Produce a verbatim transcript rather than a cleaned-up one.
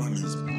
runners.